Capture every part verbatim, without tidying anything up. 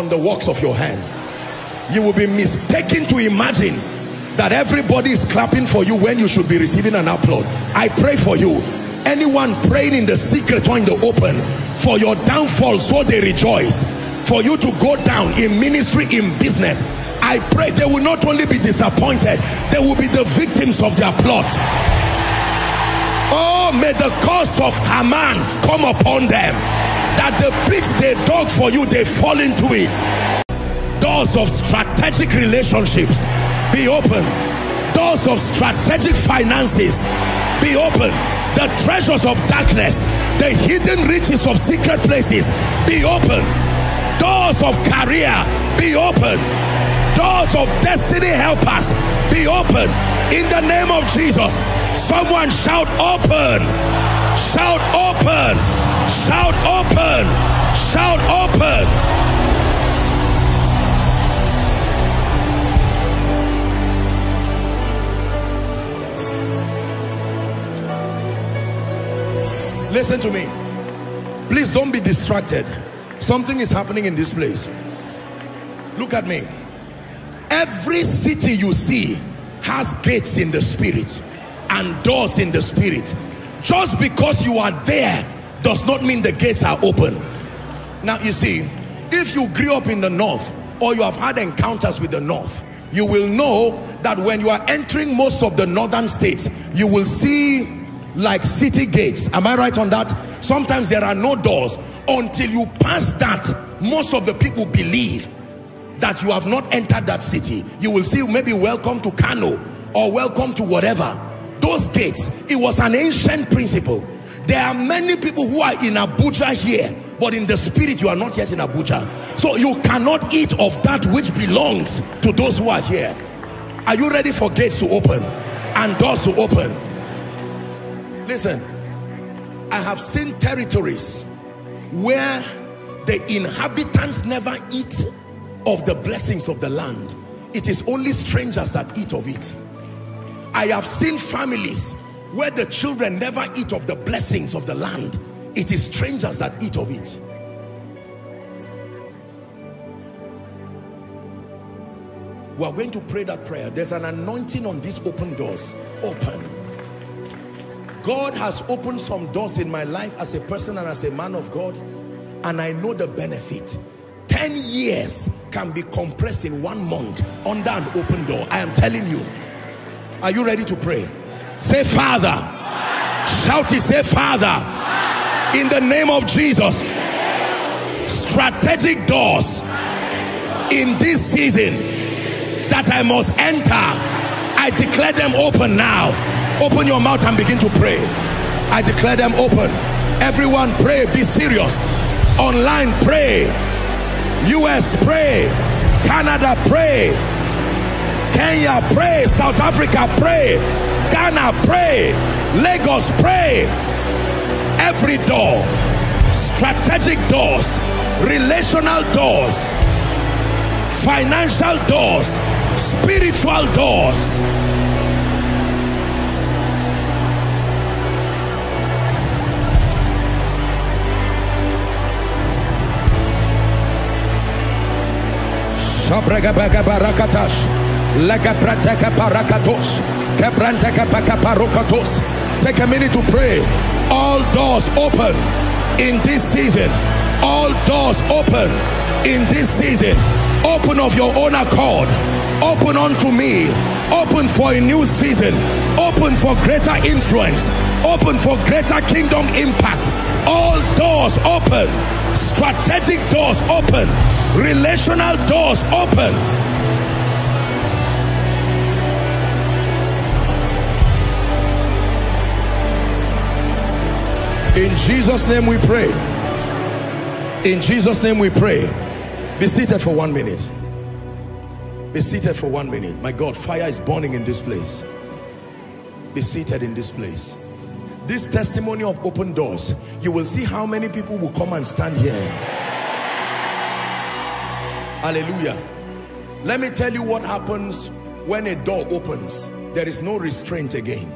on the works of your hands. You will be mistaken to imagine that everybody is clapping for you when you should be receiving an applaud. I pray for you. Anyone praying in the secret or in the open for your downfall, so they rejoice. For you to go down in ministry, in business, I pray they will not only be disappointed, they will be the victims of their plot. Oh, may the curse of Haman come upon them, that the pit they dug for you, they fall into it. Doors of strategic relationships be open. Doors of strategic finances be open. The treasures of darkness, the hidden riches of secret places be open. Doors of career be open. Doors of destiny helpers be open in the name of Jesus. Someone shout open, shout open, shout open, shout open. Listen to me, please don't be distracted. Something is happening in this place. Look at me. Every city you see has gates in the spirit and doors in the spirit. Just because you are there does not mean the gates are open. Now you see, if you grew up in the north or you have had encounters with the north, you will know that when you are entering most of the northern states, you will see like city gates. Am I right on that? Sometimes there are no doors. Until you pass that, most of the people believe that you have not entered that city. You will see maybe welcome to Kano or welcome to whatever. Those gates, it was an ancient principle. There are many people who are in Abuja here, but in the spirit you are not yet in Abuja. So you cannot eat of that which belongs to those who are here. Are you ready for gates to open and doors to open? Listen, I have seen territories where the inhabitants never eat of the blessings of the land. It is only strangers that eat of it. I have seen families where the children never eat of the blessings of the land. It is strangers that eat of it. We are going to pray that prayer. There's an anointing on these open doors. Open. God has opened some doors in my life as a person and as a man of God, and I know the benefit. ten years can be compressed in one month under an open door. I am telling you. Are you ready to pray? Say, Father. Shout it, say, Father. In the name of Jesus, strategic doors in this season that I must enter, I declare them open now. Open your mouth and begin to pray. I declare them open. Everyone pray, be serious. Online pray. U S pray, Canada pray, Kenya pray, South Africa pray, Ghana pray, Lagos pray. Every door, strategic doors, relational doors, financial doors, spiritual doors. Sabrega baga barakatas, lega prateka barakatos, kebranteka baka barokatos. Take a minute to pray. All doors open in this season. All doors open in this season. Open of your own accord. Open unto me. Open for a new season. Open for greater influence. Open for greater kingdom impact. All doors open. Strategic doors open. Relational doors open. In Jesus' name we pray. In Jesus' name we pray. Be seated for one minute. Be seated for one minute. My God, fire is burning in this place. Be seated in this place. This testimony of open doors, you will see how many people will come and stand here. Hallelujah. Let me tell you what happens when a door opens. There is no restraint again.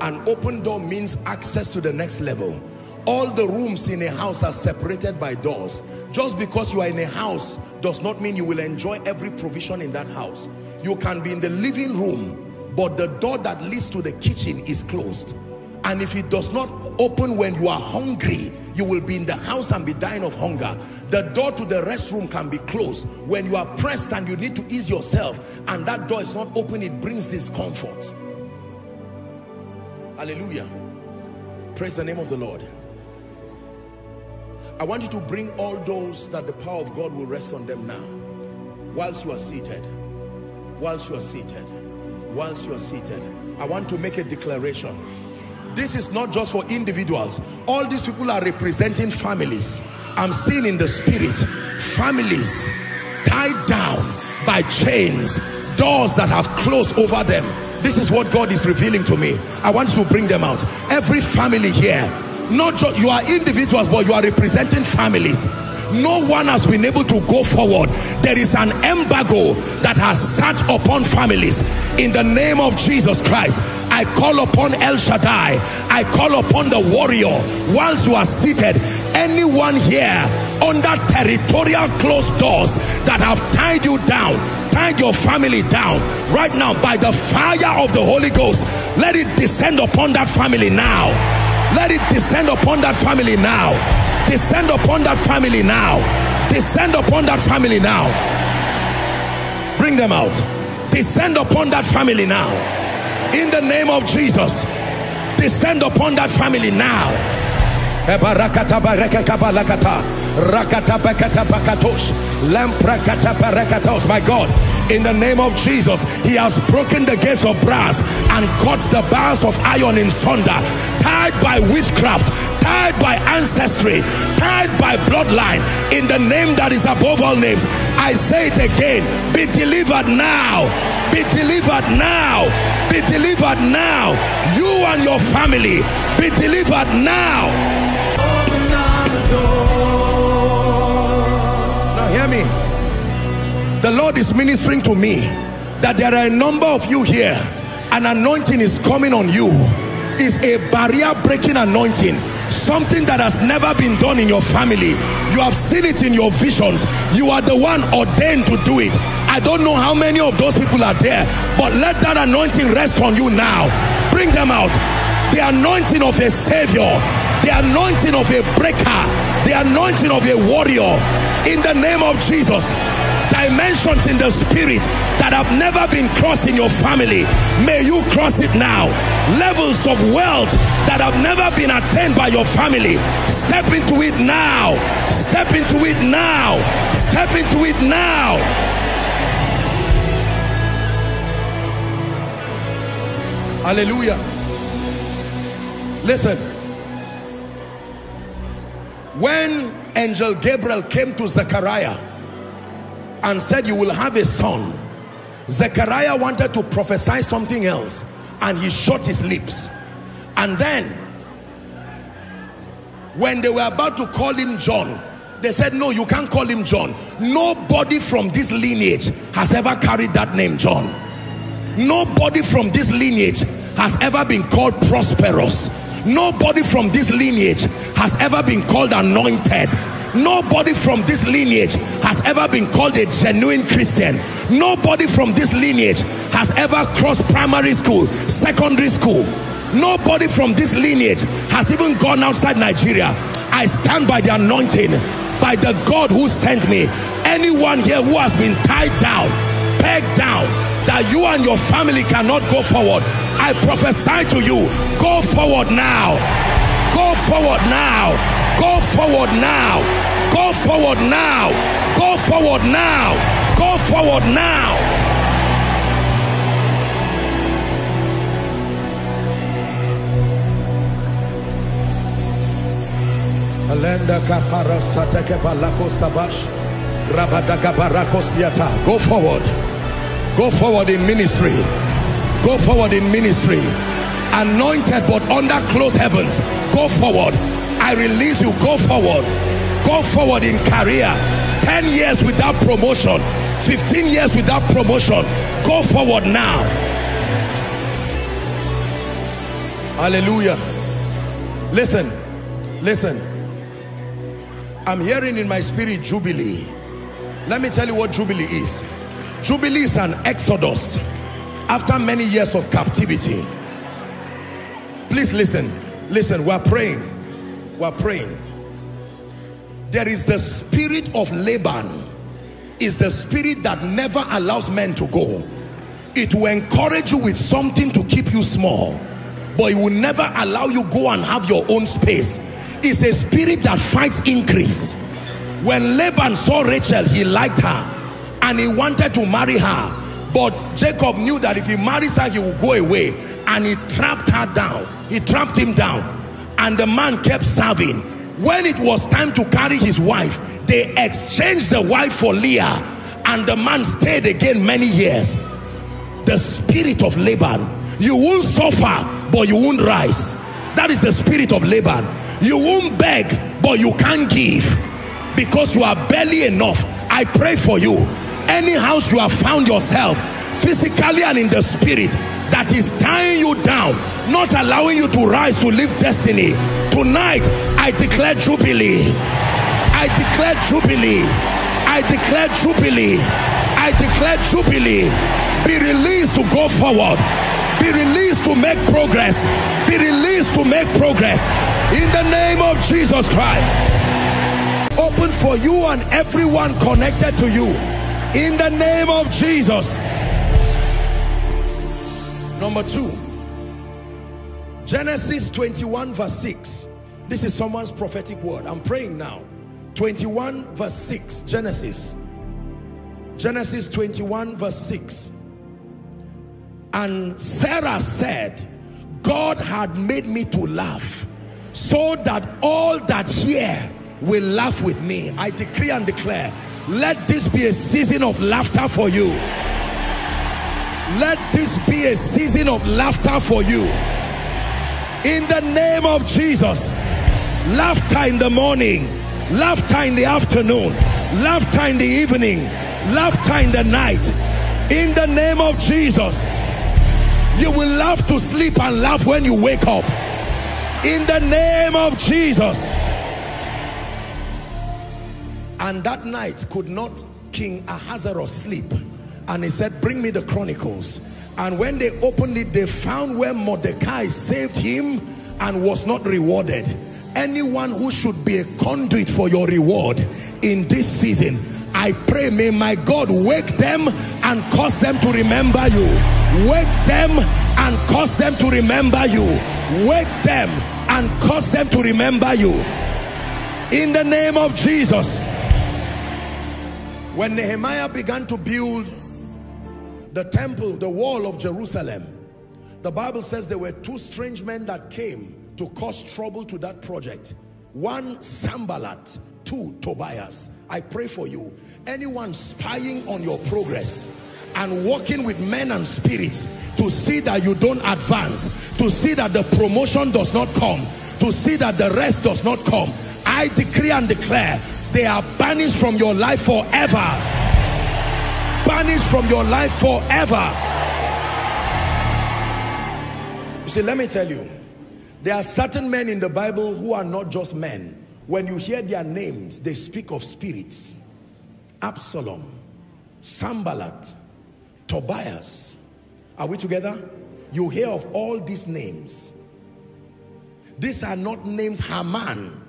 An open door means access to the next level. All the rooms in a house are separated by doors. Just because you are in a house does not mean you will enjoy every provision in that house. You can be in the living room, but the door that leads to the kitchen is closed. And if it does not open when you are hungry, you will be in the house and be dying of hunger. The door to the restroom can be closed. When you are pressed and you need to ease yourself and that door is not open, it brings discomfort. Hallelujah. Praise the name of the Lord. I want you to bring all those that the power of God will rest on them now. Whilst you are seated, whilst you are seated, whilst you are seated, I want to make a declaration. This is not just for individuals. All these people are representing families. I'm seeing in the spirit families tied down by chains, doors that have closed over them. This is what God is revealing to me. I want to bring them out. Every family here, not just you are individuals, but you are representing families. No one has been able to go forward. There is an embargo that has sat upon families. In the name of Jesus Christ, I call upon El Shaddai. I call upon the warrior. Whilst you are seated, anyone here under territorial closed doors that have tied you down, tied your family down, right now by the fire of the Holy Ghost, let it descend upon that family now. Let it descend upon that family now. Descend upon that family now. Descend upon that family now. Bring them out. Descend upon that family now. In the name of Jesus, descend upon that family now. My God, in the name of Jesus, he has broken the gates of brass and cut the bars of iron in sunder. Tied by witchcraft, tied by ancestry, tied by bloodline, in the name that is above all names, I say it again, be delivered now, be delivered now, be delivered now, you and your family, be delivered now. Open up the door. Now hear me, the Lord is ministering to me that there are a number of you here, an anointing is coming on you, is a barrier breaking anointing. Something that has never been done in your family. You have seen it in your visions. You are the one ordained to do it. I don't know how many of those people are there, but let that anointing rest on you now. Bring them out. The anointing of a savior, the anointing of a breaker, the anointing of a warrior, in the name of Jesus. Dimensions in the spirit that have never been crossed in your family, may you cross it now. Levels of wealth that have never been attained by your family, step into it now, step into it now, step into it now. Hallelujah. Listen, when Angel Gabriel came to Zechariah and said you will have a son, Zechariah wanted to prophesy something else and he shut his lips. And then when they were about to call him John, they said no, you can't call him John. Nobody from this lineage has ever carried that name John. Nobody from this lineage has ever been called prosperous. Nobody from this lineage has ever been called anointed. Nobody from this lineage has ever been called a genuine Christian. Nobody from this lineage has ever crossed primary school, secondary school. Nobody from this lineage has even gone outside Nigeria. I stand by the anointing, by the God who sent me. Anyone here who has been tied down, pegged down, that you and your family cannot go forward, I prophesy to you, go forward now. Go forward now. Go forward now. Go forward now. Go forward now. Go forward now. Go forward. Go forward in ministry. Go forward in ministry. Anointed but under closed heavens. Go forward. I release you, go forward. Go forward in career. ten years without promotion. fifteen years without promotion. Go forward now. Hallelujah. Listen, Listen, I'm hearing in my spirit Jubilee. Let me tell you what Jubilee is. Jubilee is an exodus after many years of captivity. Please listen, listen, we're praying, we're praying. There is the spirit of Laban, is the spirit that never allows men to go. It will encourage you with something to keep you small, but it will never allow you go and have your own space. It's a spirit that fights increase. When Laban saw Rachel, he liked her and he wanted to marry her, but Jacob knew that if he marries her, he will go away, and he trapped her down. He trapped him down, and the man kept serving. When it was time to carry his wife, they exchanged the wife for Leah, and the man stayed again many years. The spirit of Laban. You won't suffer, but you won't rise. That is the spirit of Laban. You won't beg, but you can't give, because you are barely enough. I pray for you. Any house you have found yourself, physically and in the spirit, that is tying you down, not allowing you to rise to live destiny, tonight I declare Jubilee. I declare Jubilee. I declare Jubilee. I declare Jubilee. Be released to go forward. Be released to make progress. Be released to make progress. In the name of Jesus Christ. Open for you and everyone connected to you. In the name of Jesus. Number two, Genesis twenty-one verse six. This is someone's prophetic word. I'm praying now. twenty-one verse six, Genesis. Genesis twenty-one verse six. And Sarah said, God had made me to laugh, so that all that hear will laugh with me. I decree and declare, let this be a season of laughter for you. Let this be a season of laughter for you. In the name of Jesus. Laughter in the morning. Laughter in the afternoon. Laughter in the evening. Laughter in the night. In the name of Jesus. You will laugh to sleep and laugh when you wake up. In the name of Jesus. And that night could not King Ahasuerus sleep. And he said, bring me the chronicles. And when they opened it, they found where Mordecai saved him and was not rewarded. Anyone who should be a conduit for your reward in this season, I pray, may my God wake them and cause them to remember you. Wake them and cause them to remember you. Wake them and cause them to remember you. In the name of Jesus. When Nehemiah began to build the temple, the wall of Jerusalem, the Bible says there were two strange men that came to cause trouble to that project. One, Sambalat; two, Tobias. I pray for you. Anyone spying on your progress and working with men and spirits to see that you don't advance, to see that the promotion does not come, to see that the rest does not come, I decree and declare, they are banished from your life forever. Banished from your life forever. You see, let me tell you, there are certain men in the Bible who are not just men. When you hear their names, they speak of spirits. Absalom, Sambalat, Tobias. Are we together? You hear of all these names. These are not names. Haman.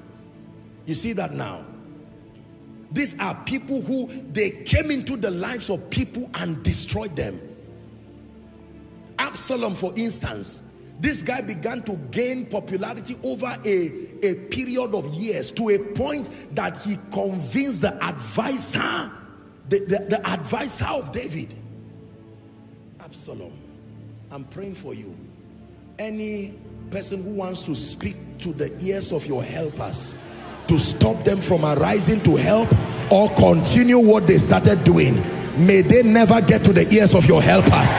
You see that now? These are people who, they came into the lives of people and destroyed them. Absalom, for instance, this guy began to gain popularity over a, a period of years, to a point that he convinced the advisor, the, the, the advisor of David. Absalom, I'm praying for you. Any person who wants to speak to the ears of your helpers, to stop them from arising to help or continue what they started doing, may they never get to the ears of your helpers.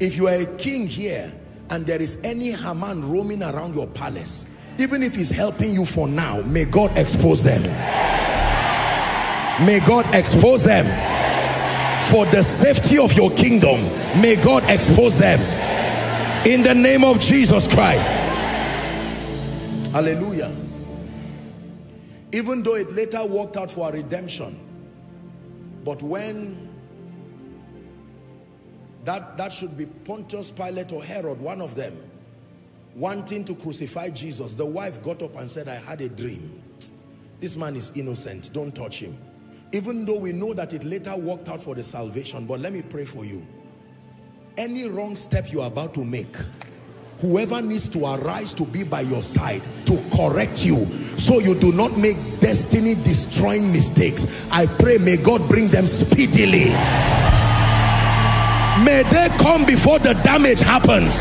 If you are a king here and there is any Haman roaming around your palace, even if he's helping you for now, may God expose them. May God expose them. for the safety of your kingdom. May God expose them in the name of Jesus Christ. Hallelujah. Even though it later worked out for our redemption, but when that that should be Pontius Pilate or Herod, one of them, wanting to crucify Jesus, the wife got up and said, I had a dream. This man is innocent, don't touch him. Even though we know that it later worked out for the salvation, but let me pray for you. Any wrong step you are about to make, whoever needs to arise to be by your side, to correct you, so you do not make destiny-destroying mistakes. I pray, may God bring them speedily. May they come before the damage happens.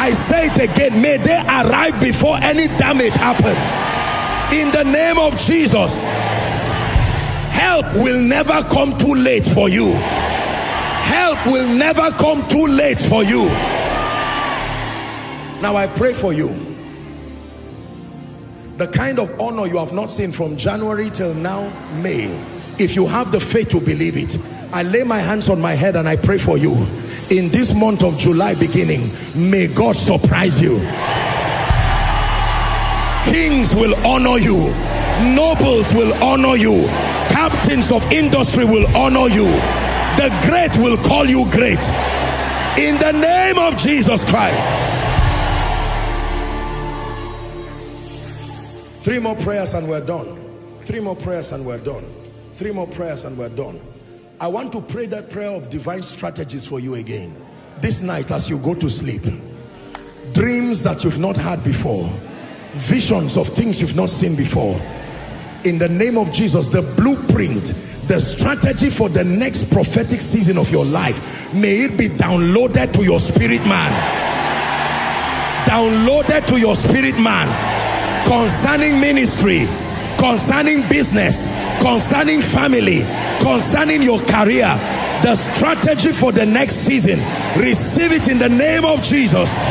I say it again, may they arrive before any damage happens. In the name of Jesus, help will never come too late for you. Help will never come too late for you. Now I pray for you. The kind of honor you have not seen from January till now, May. If you have the faith to believe it, I lay my hands on my head and I pray for you. In this month of July beginning, may God surprise you. Kings will honor you. Nobles will honor you. Captains of industry will honor you. The great will call you great. In the name of Jesus Christ. Three more prayers and we're done. Three more prayers and we're done. Three more prayers and we're done. I want to pray that prayer of divine strategies for you again. This night as you go to sleep. Dreams that you've not had before. Visions of things you've not seen before. In the name of Jesus, the blueprint, the strategy for the next prophetic season of your life, may it be downloaded to your spirit man. Downloaded to your spirit man. Concerning ministry, concerning business, concerning family, concerning your career, the strategy for the next season, receive it in the name of Jesus.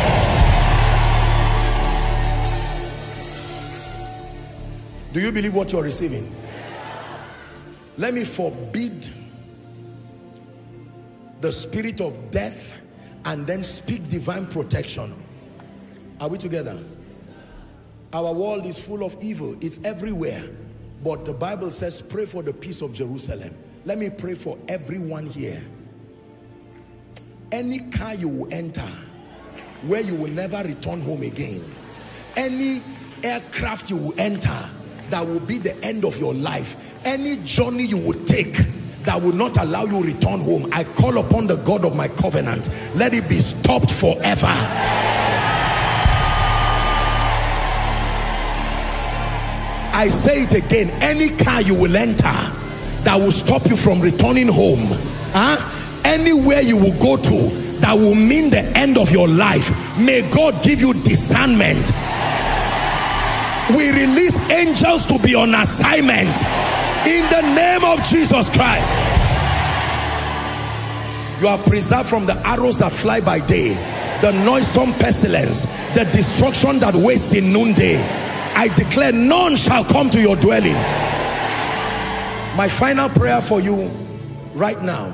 Do you believe what you're receiving? Let me forbid the spirit of death and then speak divine protection. Are we together? Our world is full of evil. It's everywhere. But the Bible says, pray for the peace of Jerusalem. Let me pray for everyone here. Any car you will enter, where you will never return home again. Any aircraft you will enter, that will be the end of your life. Any journey you will take, that will not allow you to return home. I call upon the God of my covenant. Let it be stopped forever. I say it again, any car you will enter that will stop you from returning home, huh? Anywhere you will go to that will mean the end of your life, may God give you discernment. We release angels to be on assignment in the name of Jesus Christ. You are preserved from the arrows that fly by day, the noisome pestilence, the destruction that wastes in noonday. I declare none shall come to your dwelling. My final prayer for you right now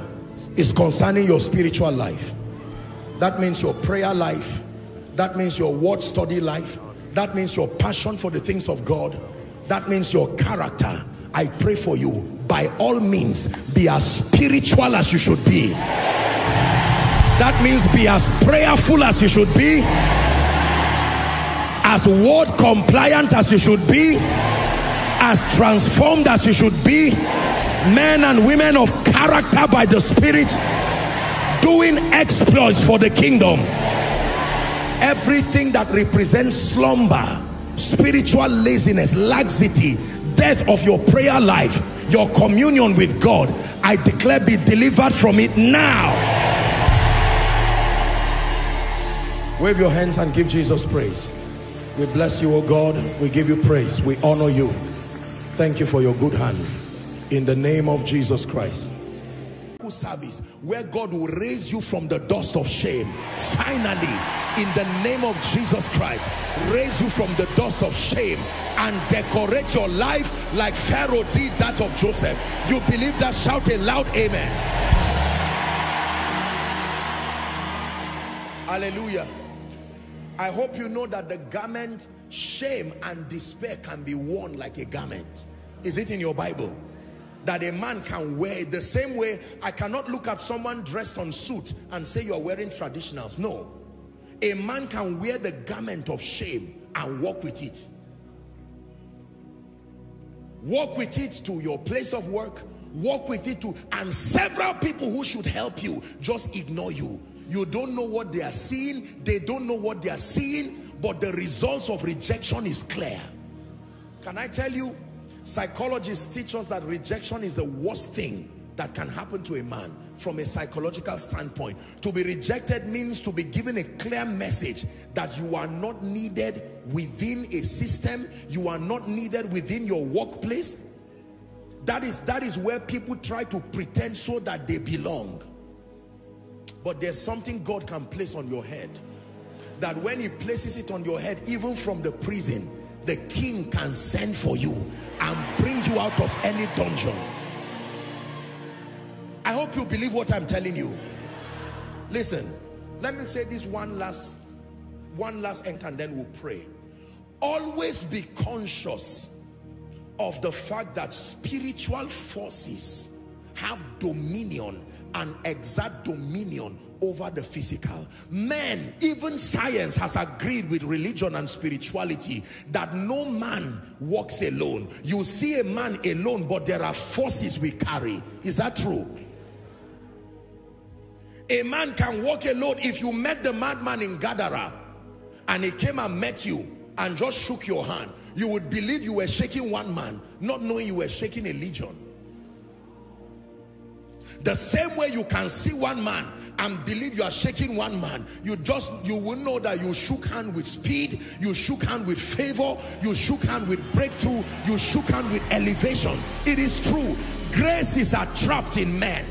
is concerning your spiritual life. That means your prayer life. That means your word study life. That means your passion for the things of God. That means your character. I pray for you, by all means, be as spiritual as you should be. That means be as prayerful as you should be. As word compliant as you should be, as transformed as you should be, men and women of character by the Spirit, doing exploits for the kingdom. Everything that represents slumber, spiritual laziness, laxity, death of your prayer life, your communion with God, I declare be delivered from it now. Wave your hands and give Jesus praise. We bless you, O God. We give you praise. We honor you. Thank you for your good hand. In the name of Jesus Christ. miracle service where God will raise you from the dust of shame. Finally, in the name of Jesus Christ, raise you from the dust of shame and decorate your life like Pharaoh did that of Joseph. You believe that? Shout a loud amen. Hallelujah. I hope you know that the garment, shame and despair, can be worn like a garment. Is it in your Bible? That a man can wear it. The same way I cannot look at someone dressed on suit and say you are wearing traditionals. No. A man can wear the garment of shame and walk with it. Walk with it to your place of work. Walk with it to, and several people who should help you just ignore you. You don't know what they are seeing. They don't know what they are seeing. But the results of rejection is clear. Can I tell you? Psychologists teach us that rejection is the worst thing that can happen to a man from a psychological standpoint. To be rejected means to be given a clear message that you are not needed within a system, you are not needed within your workplace. That is, that is where people try to pretend so that they belong. But there's something God can place on your head, that when he places it on your head, even from the prison, the king can send for you and bring you out of any dungeon. I hope you believe what I'm telling you. Listen, let me say this one last one last thing and then we'll pray. Always be conscious of the fact that spiritual forces have dominion and exert dominion over the physical. Men, even science has agreed with religion and spirituality that no man walks alone. You see a man alone, but there are forces we carry. Is that true? A man can walk alone. If you met the madman in Gadara and he came and met you and just shook your hand, you would believe you were shaking one man, not knowing you were shaking a legion. The same way you can see one man and believe you are shaking one man, you just, you will know that you shook hand with speed, you shook hand with favor, you shook hand with breakthrough, you shook hand with elevation. It is true. Graces are trapped in men.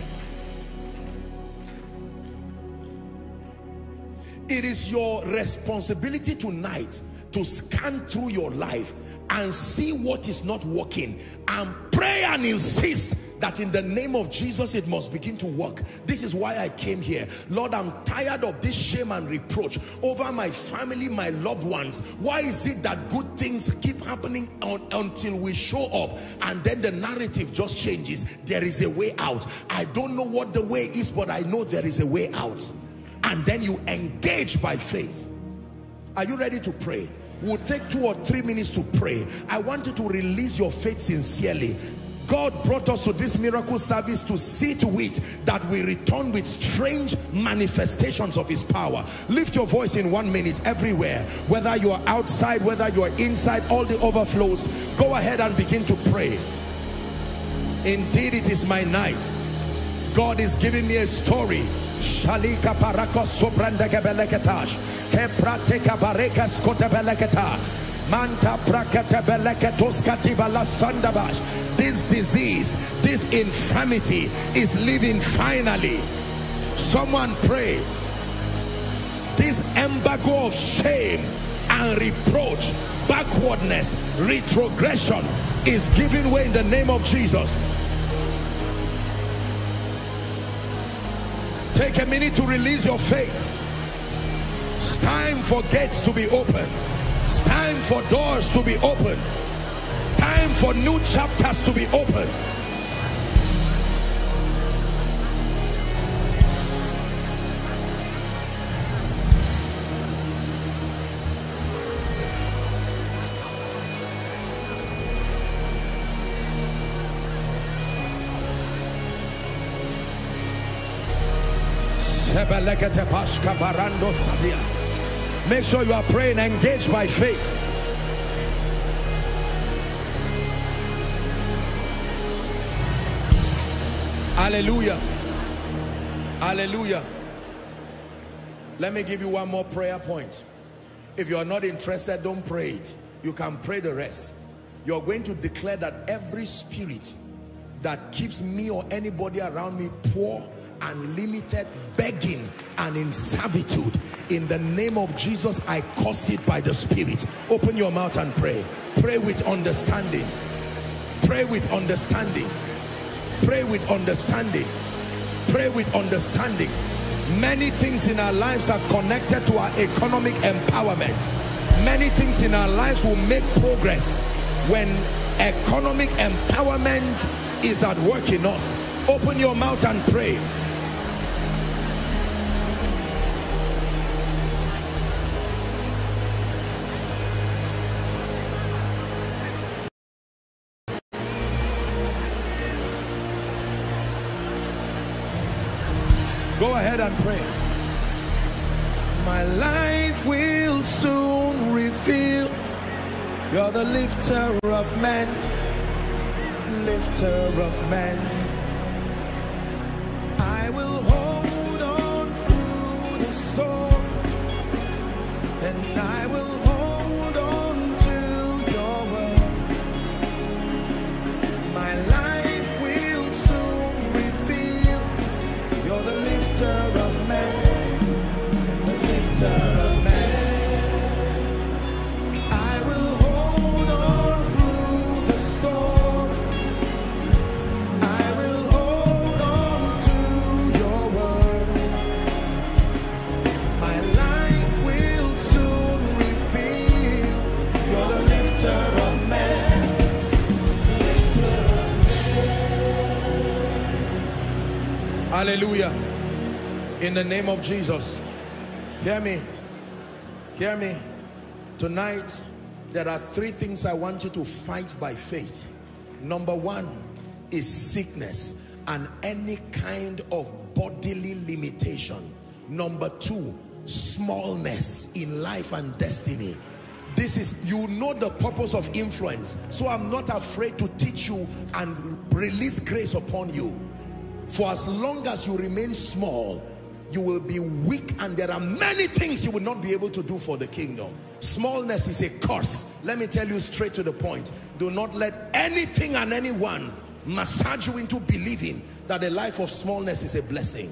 It is your responsibility tonight to scan through your life and see what is not working and pray and insist that in the name of Jesus it must begin to work. This is why I came here. Lord, I'm tired of this shame and reproach over my family, my loved ones. Why is it that good things keep happening on, until we show up and then the narrative just changes? There is a way out. I don't know what the way is, but I know there is a way out. And then you engage by faith. Are you ready to pray? We'll take two or three minutes to pray. I want you to release your faith sincerely. God brought us to this miracle service to see to it that we return with strange manifestations of his power. Lift your voice in one minute everywhere, whether you are outside, whether you are inside, all the overflows. Go ahead and begin to pray. Indeed, it is my night. God is giving me a story. Shalika parako sobranda gebeleketash keprateka bareka skotebeleketa. Manta prakata beleketoskati bala sandabash. This disease, this infirmity is leaving finally. Someone pray. This embargo of shame and reproach, backwardness, retrogression is giving way in the name of Jesus. Take a minute to release your faith. It's time for gates to be opened. It's time for doors to be opened. Time for new chapters to be opened. Sebelekete pashka barando sadia. Make sure you are praying, engaged by faith. Hallelujah. Hallelujah. Let me give you one more prayer point. If you are not interested, don't pray it. You can pray the rest. You're going to declare that every spirit that keeps me or anybody around me poor and limited, begging and in servitude. In the name of Jesus, I curse it by the Spirit. Open your mouth and pray. Pray with understanding. Pray with understanding. Pray with understanding. Pray with understanding. Many things in our lives are connected to our economic empowerment. Many things in our lives will make progress when economic empowerment is at work in us. Open your mouth and pray. Go ahead and pray. My life will soon reveal you're the lifter of men, lifter of men. I will hold on through the storm, and I will hold on to your word. My life will soon reveal you're the lifter of men, the lifter of men. I will hold on through the storm, I will hold on to your word. My life will soon reveal you're the lifter of men, the lifter of men. Hallelujah. In the name of Jesus, hear me, hear me. Tonight, there are three things I want you to fight by faith. Number one is sickness and any kind of bodily limitation. Number two, smallness in life and destiny. This is, you know the purpose of influence, so I'm not afraid to teach you and release grace upon you. For as long as you remain small, you will be weak, and there are many things you will not be able to do for the kingdom. Smallness is a curse. Let me tell you straight to the point. Do not let anything and anyone massage you into believing that a life of smallness is a blessing.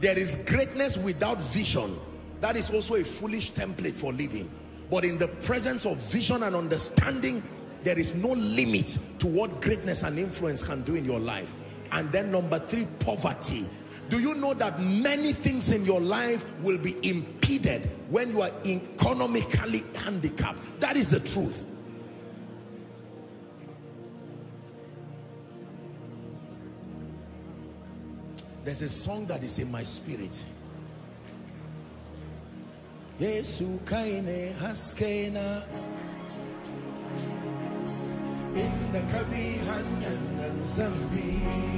There is greatness without vision. That is also a foolish template for living. But in the presence of vision and understanding, there is no limit to what greatness and influence can do in your life. And then number three, poverty. Do you know that many things in your life will be impeded when you are economically handicapped? That is the truth. There's a song that is in my spirit. Yesu kaine haskena in the Caribbean and Zambia.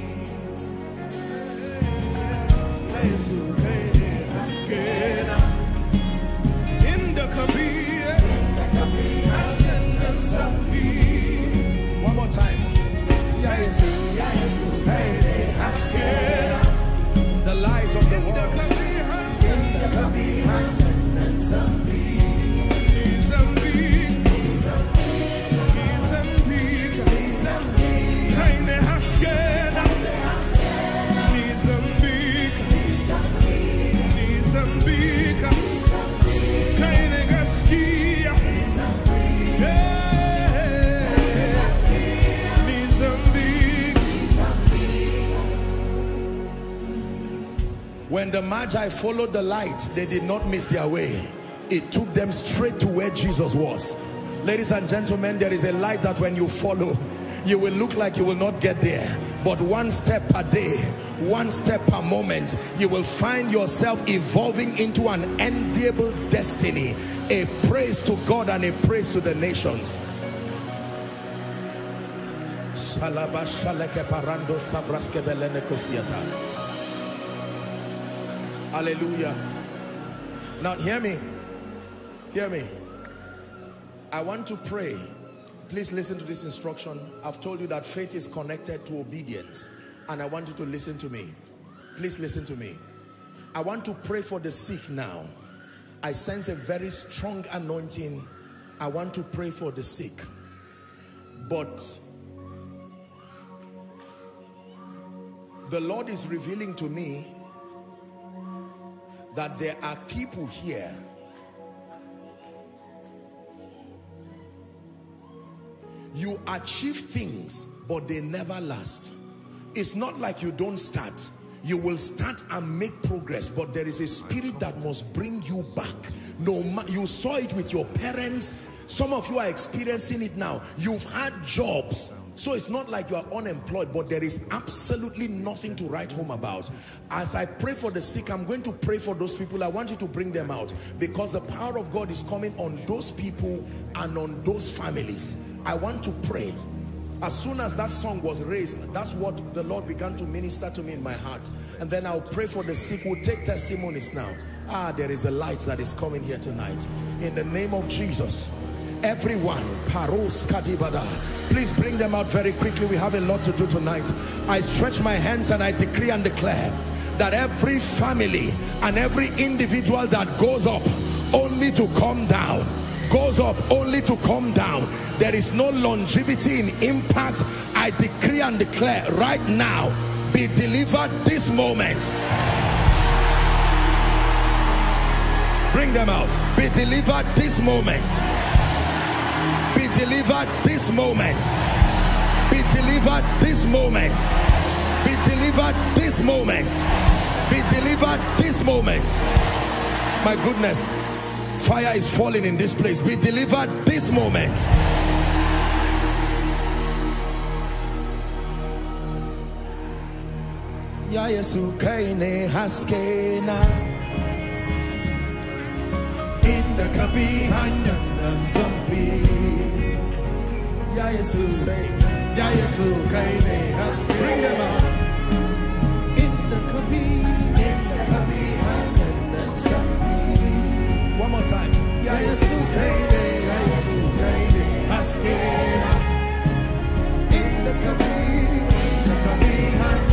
In the Kabir, one more time. The light of the world. In the Kabir, when the Magi followed the light, they did not miss their way. It took them straight to where Jesus was. Ladies and gentlemen, there is a light that when you follow, you will look like you will not get there. But one step per day, one step per moment, you will find yourself evolving into an enviable destiny. A praise to God and a praise to the nations. Hallelujah. Now hear me, hear me. I want to pray. Please listen to this instruction. I've told you that faith is connected to obedience, and I want you to listen to me. Please listen to me. I want to pray for the sick now. I sense a very strong anointing. I want to pray for the sick, but The Lord is revealing to me that there are people here, you achieve things but they never last. It's not like you don't start. You will start and make progress, but there is a spirit that must bring you back. No, you saw it with your parents. Some of you are experiencing it now. You've had jobs, so it's not like you are unemployed, but there is absolutely nothing to write home about. As I pray for the sick, I'm going to pray for those people. I want you to bring them out, because the power of God is coming on those people and on those families. I want to pray. As soon as that song was raised, that's what the Lord began to minister to me in my heart. And then I'll pray for the sick. We'll take testimonies now. Ah, there is a light that is coming here tonight. In the name of Jesus, everyone, Paros Kadibada, please bring them out very quickly. We have a lot to do tonight. I stretch my hands and I decree and declare that every family and every individual that goes up only to come down, goes up only to come down. There is no longevity in impact. I decree and declare right now, be delivered this moment. Bring them out. Be delivered this moment. Be delivered this moment. Be delivered this moment. Be delivered this moment. Be delivered this moment. My goodness. Fire is falling in this place. Be delivered this moment. Ya Yesu kaine haskena in the kabihanya namzambi. Ya Yesu say, Ya Yesu kaine haskena. Bring them up. In the kabih, in the kabihanya namzambi. One more time. Ya Yesu kaine, Ya Yesu kaine haskena in the kabih, in the kabihanya.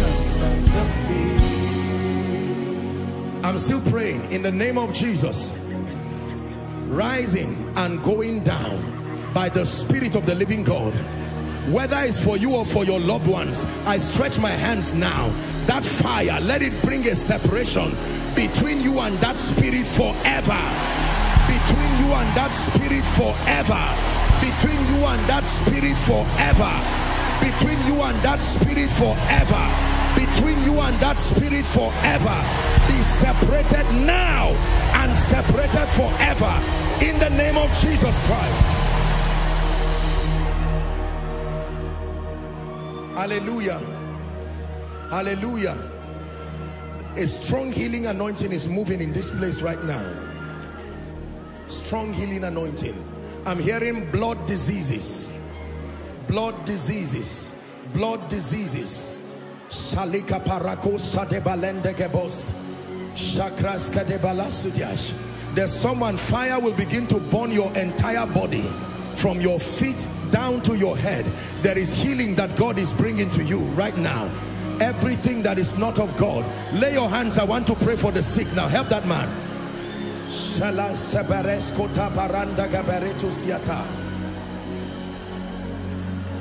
I'm still praying in the name of Jesus. Rising and going down by the Spirit of the living God, whether it's for you or for your loved ones, I stretch my hands now. That fire, let it bring a separation between you and that spirit forever, between you and that spirit forever, between you and that spirit forever, between you and that spirit forever, between you and that spirit forever. Be separated now and separated forever in the name of Jesus Christ. Hallelujah. Hallelujah. A strong healing anointing is moving in this place right now. Strong healing anointing. I'm hearing blood diseases, blood diseases, blood diseases. Salika parakosa de balende gebos shakraska de balasudiash. There's someone, fire will begin to burn your entire body from your feet down to your head. There is healing that God is bringing to you right now. Everything that is not of God, lay your hands. I want to pray for the sick now. Help that man. Shala seberesko tabaranda gaberetu siata.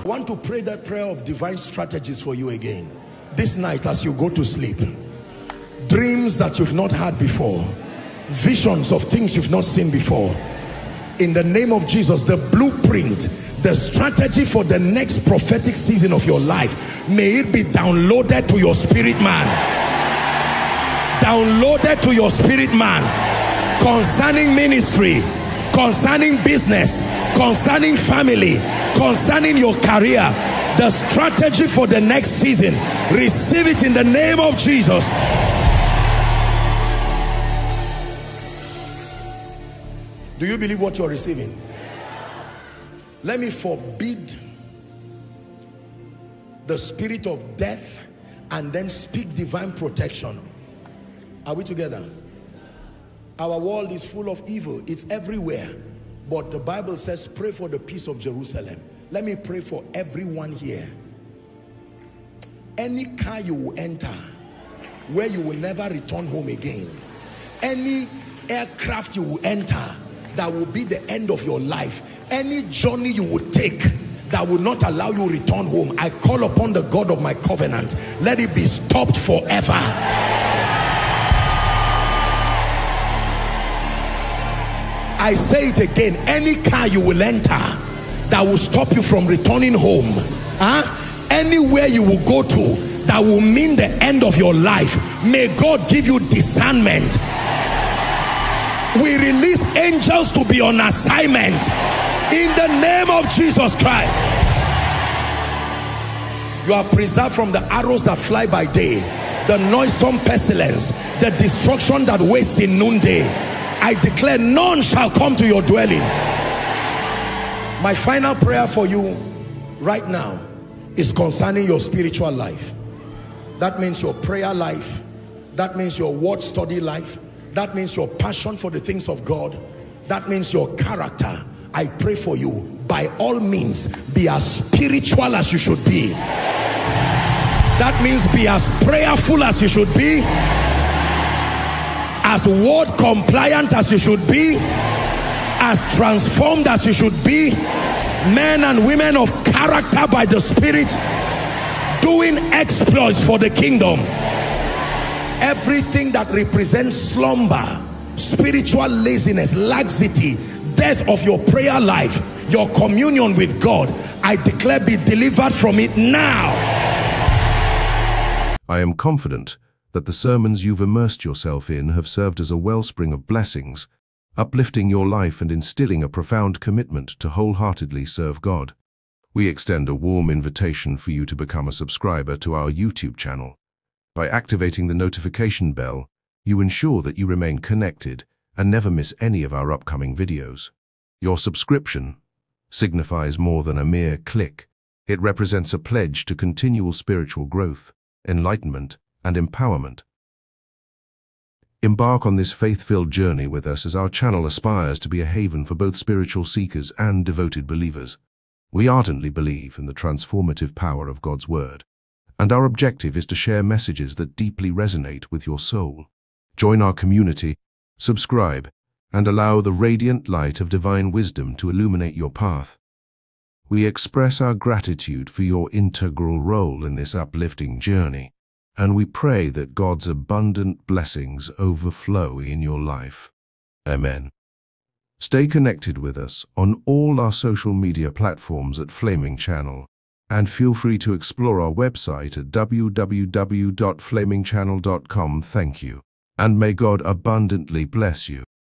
I want to pray that prayer of divine strategies for you again this night. As you go to sleep, dreams that you've not had before, visions of things you've not seen before, in the name of Jesus, the blueprint, the strategy for the next prophetic season of your life, may it be downloaded to your spirit man, downloaded to your spirit man, concerning ministry, concerning business, concerning family, concerning your career, the strategy for the next season. Receive it in the name of Jesus. Do you believe what you're receiving? Let me forbid the spirit of death and then speak divine protection. Are we together? Our world is full of evil. It's everywhere. But the Bible says, pray for the peace of Jerusalem. Let me pray for everyone here. Any car you will enter where you will never return home again, any aircraft you will enter that will be the end of your life, any journey you will take that will not allow you return home, I call upon the God of my covenant. Let it be stopped forever. I say it again, any car you will enter that will stop you from returning home, huh? Anywhere you will go to that will mean the end of your life, may God give you discernment. We release angels to be on assignment in the name of Jesus Christ. You are preserved from the arrows that fly by day, the noisome pestilence, the destruction that wastes in noonday. I declare none shall come to your dwelling. My final prayer for you right now is concerning your spiritual life. That means your prayer life. That means your word study life. That means your passion for the things of God. That means your character. I pray for you, by all means, be as spiritual as you should be. That means be as prayerful as you should be, as word compliant as you should be, as transformed as you should be, men and women of character by the Spirit, doing exploits for the kingdom. Everything that represents slumber, spiritual laziness, laxity, death of your prayer life, your communion with God, I declare be delivered from it now. I am confident that the sermons you've immersed yourself in have served as a wellspring of blessings, uplifting your life and instilling a profound commitment to wholeheartedly serve God. We extend a warm invitation for you to become a subscriber to our YouTube channel. By activating the notification bell, you ensure that you remain connected and never miss any of our upcoming videos. Your subscription signifies more than a mere click. It represents a pledge to continual spiritual growth, enlightenment, and empowerment. Embark on this faith-filled journey with us as our channel aspires to be a haven for both spiritual seekers and devoted believers. We ardently believe in the transformative power of God's Word, and our objective is to share messages that deeply resonate with your soul. Join our community, subscribe, and allow the radiant light of divine wisdom to illuminate your path. We express our gratitude for your integral role in this uplifting journey, and we pray that God's abundant blessings overflow in your life. Amen. Stay connected with us on all our social media platforms at Flaming Channel, and feel free to explore our website at w w w dot flaming channel dot com. Thank you, and may God abundantly bless you.